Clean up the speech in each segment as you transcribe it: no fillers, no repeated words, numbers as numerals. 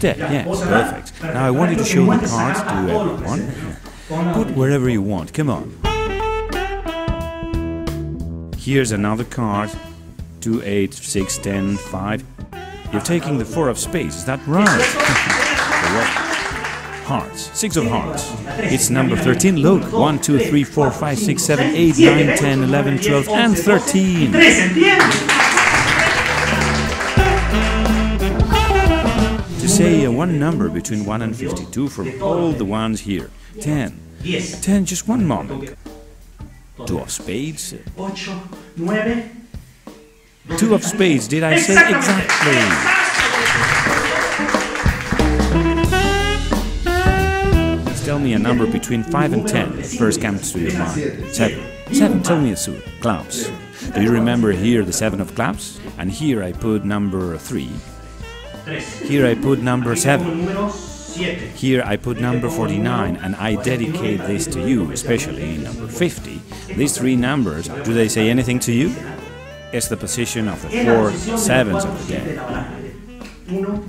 tab, yes, perfect. Now I wanted to show the card to everyone. Put wherever you want, come on. Here's another card, 2, 8, 6, 10, 5. You're taking the 4 of spades, is that right? Hearts, 6 of hearts. It's number 13 loaded. 1, 2, 3, 4, 5, 6, 7, 8, 9, 10, 11, 12, and 13. To say one number between 1 and 52 from all the ones here. 10. 10, just one moment. 2 of spades. 2 of spades, did I say exactly? Tell me a number between 5 and 10 that first comes to your mind. 7. 7, tell me a suit. Clubs. Do you remember here the 7 of clubs? And here I put number 3. Here I put number 7. Here I put number 49, and I dedicate this to you, especially number 50. These three numbers, do they say anything to you? It's the position of the 4 sevens of the game. 1,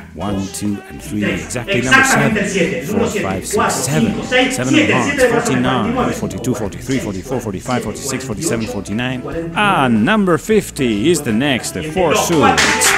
2, and 3, exactly number 7, 4, 5, 6, 7, 7 of hearts, 49, 42, 43, 44, 45, 46, 47, 49, and number 50 is the next, the 4 suits.